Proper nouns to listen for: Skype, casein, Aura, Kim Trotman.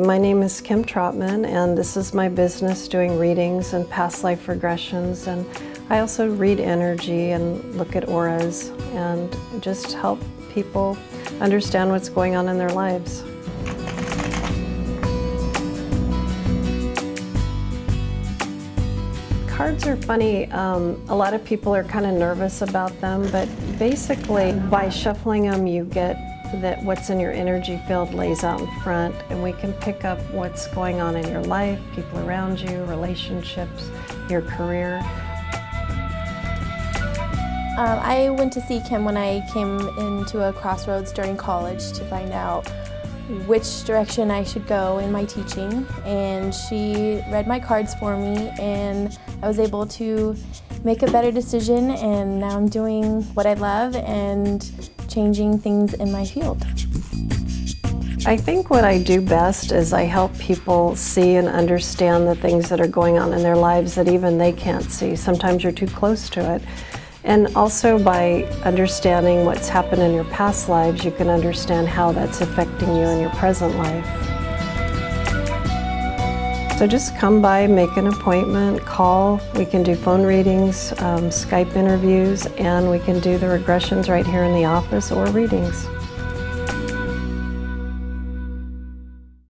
My name is Kim Trotman, and this is my business, doing readings and past life regressions, and I also read energy and look at auras and just help people understand what's going on in their lives. Cards are funny. A lot of people are kind of nervous about them, but basically by shuffling them you get that what's in your energy field lays out in front, and we can pick up what's going on in your life, people around you, relationships, your career. I went to see Kim when I came into a crossroads during college to find out which direction I should go in my teaching, and she read my cards for me, and I was able to make a better decision, and now I'm doing what I love and changing things in my field. I think what I do best is I help people see and understand the things that are going on in their lives that even they can't see. Sometimes you're too close to it. And also by understanding what's happened in your past lives, you can understand how that's affecting you in your present life. So just come by, make an appointment, call. We can do phone readings, Skype interviews, and we can do the regressions right here in the office or readings.